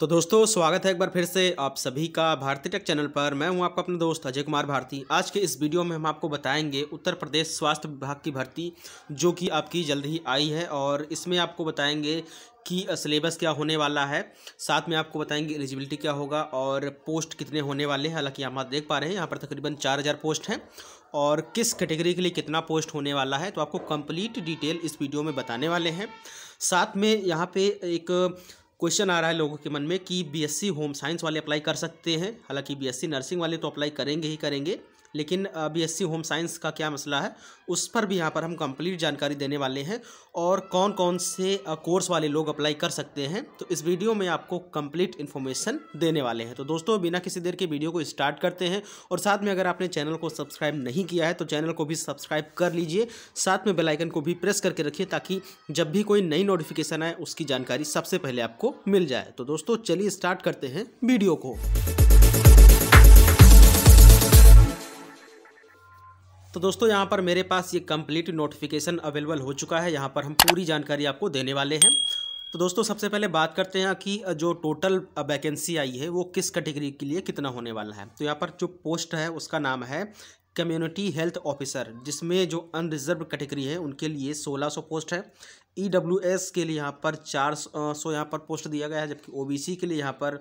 तो दोस्तों स्वागत है एक बार फिर से आप सभी का भारती टेक चैनल पर। मैं हूं आपका अपना दोस्त अजय कुमार भारती। आज के इस वीडियो में हम आपको बताएंगे उत्तर प्रदेश स्वास्थ्य विभाग की भर्ती जो कि आपकी जल्द ही आई है, और इसमें आपको बताएंगे कि सिलेबस क्या होने वाला है, साथ में आपको बताएंगे एलिजिबिलिटी क्या होगा और पोस्ट कितने होने वाले हैं। हालांकि हम आप देख पा रहे हैं यहाँ पर तकरीबन 4000 पोस्ट हैं और किस कैटेगरी के लिए कितना पोस्ट होने वाला है तो आपको कंप्लीट डिटेल इस वीडियो में बताने वाले हैं। साथ में यहाँ पे एक क्वेश्चन आ रहा है लोगों के मन में कि बीएससी होम साइंस वाले अप्लाई कर सकते हैं, हालांकि बीएससी नर्सिंग वाले तो अप्लाई करेंगे ही करेंगे, लेकिन बीएससी होम साइंस का क्या मसला है उस पर भी यहाँ पर हम कंप्लीट जानकारी देने वाले हैं, और कौन कौन से कोर्स वाले लोग अप्लाई कर सकते हैं तो इस वीडियो में आपको कंप्लीट इन्फॉर्मेशन देने वाले हैं। तो दोस्तों बिना किसी देर के वीडियो को स्टार्ट करते हैं, और साथ में अगर आपने चैनल को सब्सक्राइब नहीं किया है तो चैनल को भी सब्सक्राइब कर लीजिए, साथ में बेल आइकन को भी प्रेस करके रखिए ताकि जब भी कोई नई नोटिफिकेशन आए उसकी जानकारी सबसे पहले आपको मिल जाए। तो दोस्तों चलिए स्टार्ट करते हैं वीडियो को। तो दोस्तों यहाँ पर मेरे पास ये कंप्लीट नोटिफिकेशन अवेलेबल हो चुका है, यहाँ पर हम पूरी जानकारी आपको देने वाले हैं। तो दोस्तों सबसे पहले बात करते हैं कि जो टोटल वैकेंसी आई है वो किस कैटेगरी के लिए कितना होने वाला है। तो यहाँ पर जो पोस्ट है उसका नाम है कम्युनिटी हेल्थ ऑफिसर, जिसमें जो अनरिजर्व कैटेगरी है उनके लिए 1600 पोस्ट है। ईडब्ल्यूएस के लिए यहाँ पर 400 यहाँ पर पोस्ट दिया गया है, जबकि ओबीसी के लिए यहाँ पर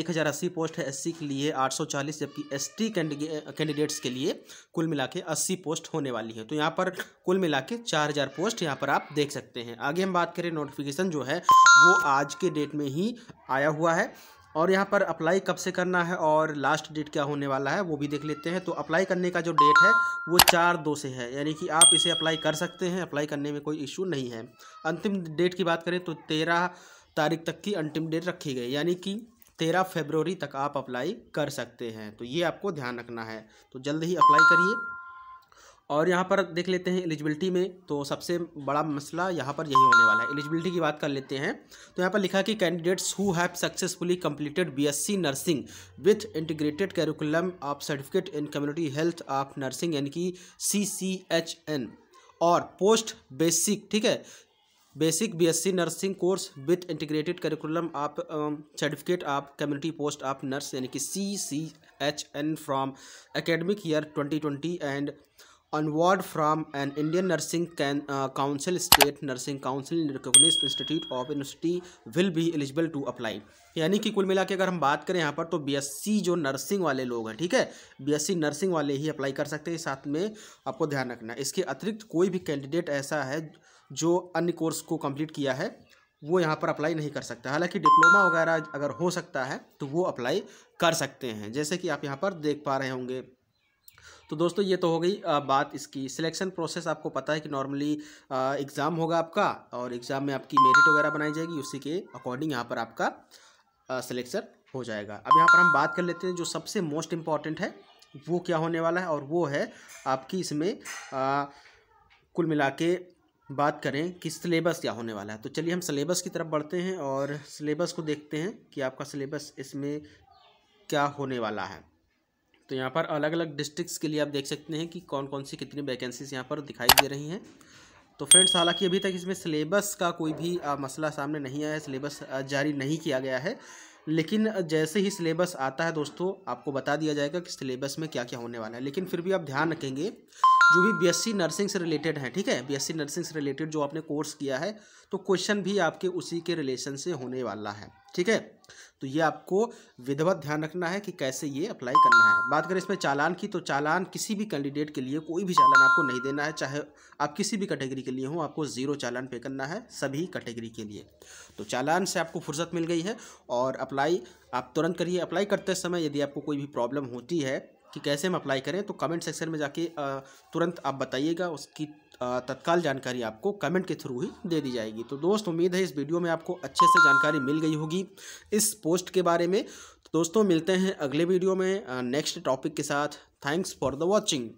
1080 पोस्ट है, एससी के लिए 840, जबकि एसटी कैंडिडेट्स के लिए कुल मिला के 80 पोस्ट होने वाली है। तो यहाँ पर कुल मिला के 4000 पोस्ट यहाँ पर आप देख सकते हैं। आगे हम बात करें, नोटिफिकेशन जो है वो आज के डेट में ही आया हुआ है, और यहाँ पर अप्लाई कब से करना है और लास्ट डेट क्या होने वाला है वो भी देख लेते हैं। तो अप्लाई करने का जो डेट है वो 4/2 से है, यानी कि आप इसे अप्लाई कर सकते हैं, अप्लाई करने में कोई इशू नहीं है। अंतिम डेट की बात करें तो 13 तारीख तक की अंतिम डेट रखी गई, यानी कि 13 फरवरी तक आप अप्लाई कर सकते हैं। तो ये आपको ध्यान रखना है, तो जल्द ही अप्लाई करिए। और यहाँ पर देख लेते हैं एलिजिबिलिटी में, तो सबसे बड़ा मसला यहाँ पर यही होने वाला है। एलिजिबिलिटी की बात कर लेते हैं, तो यहाँ पर लिखा कि candidates who have successfully completed BSc nursing with integrated curriculum of certificate in community health of nursing यानी कि CCHN और पोस्ट बेसिक, ठीक है, basic BSc nursing course with integrated curriculum of certificate of community post of nurse यानी कि CCHN from academic year 2020 and onward from an Indian Nursing Council State Nursing Council recognized Institute of University will be eligible to apply। यानी कि कुल मिला के अगर हम बात करें यहाँ पर तो बीएससी जो नर्सिंग वाले लोग हैं, ठीक है, बीएससी नर्सिंग वाले ही अप्लाई कर सकते हैं। साथ में आपको ध्यान रखना, इसके अतिरिक्त कोई भी कैंडिडेट ऐसा है जो अन्य कोर्स को कंप्लीट किया है वो यहाँ पर अप्लाई नहीं कर सकता। हालांकि डिप्लोमा वगैरह अगर हो सकता है तो वो अप्लाई कर सकते हैं, जैसे कि आप यहाँ पर देख पा रहे होंगे। तो दोस्तों ये तो हो गई बात इसकी। सिलेक्शन प्रोसेस आपको पता है कि नॉर्मली एग्ज़ाम होगा आपका, और एग्ज़ाम में आपकी मेरिट वगैरह बनाई जाएगी, उसी के अकॉर्डिंग यहाँ पर आपका सिलेक्शन हो जाएगा। अब यहाँ पर हम बात कर लेते हैं जो सबसे मोस्ट इम्पॉर्टेंट है वो क्या होने वाला है, और वो है आपकी इसमें कुल मिला के बात करें कि सिलेबस क्या होने वाला है। तो चलिए हम सिलेबस की तरफ बढ़ते हैं और सिलेबस को देखते हैं कि आपका सिलेबस इसमें क्या होने वाला है। तो यहाँ पर अलग अलग डिस्ट्रिक्ट्स के लिए आप देख सकते हैं कि कौन कौन सी कितनी वैकेंसीज यहाँ पर दिखाई दे रही हैं। तो फ्रेंड्स हालांकि अभी तक इसमें सिलेबस का कोई भी मसला सामने नहीं आया है, सिलेबस जारी नहीं किया गया है, लेकिन जैसे ही सिलेबस आता है दोस्तों आपको बता दिया जाएगा कि सिलेबस में क्या क्या होने वाला है। लेकिन फिर भी आप ध्यान रखेंगे जो भी बीएससी नर्सिंग से रिलेटेड हैं, ठीक है, बीएससी नर्सिंग से रिलेटेड जो आपने कोर्स किया है तो क्वेश्चन भी आपके उसी के रिलेशन से होने वाला है, ठीक है। तो ये आपको विधिवत ध्यान रखना है कि कैसे ये अप्लाई करना है। बात करें इसमें चालान की, तो चालान किसी भी कैंडिडेट के लिए कोई भी चालान आपको नहीं देना है, चाहे आप किसी भी कैटेगरी के लिए हो, आपको 0 चालान पे करना है सभी कैटेगरी के लिए। तो चालान से आपको फुर्सत मिल गई है, और अप्लाई आप तुरंत करिए। अप्लाई करते समय यदि आपको कोई भी प्रॉब्लम होती है कि कैसे हम अप्लाई करें, तो कमेंट सेक्शन में जाके तुरंत आप बताइएगा, उसकी तत्काल जानकारी आपको कमेंट के थ्रू ही दे दी जाएगी। तो दोस्त उम्मीद है इस वीडियो में आपको अच्छे से जानकारी मिल गई होगी इस पोस्ट के बारे में। तो दोस्तों मिलते हैं अगले वीडियो में नेक्स्ट टॉपिक के साथ। Thanks for the watching.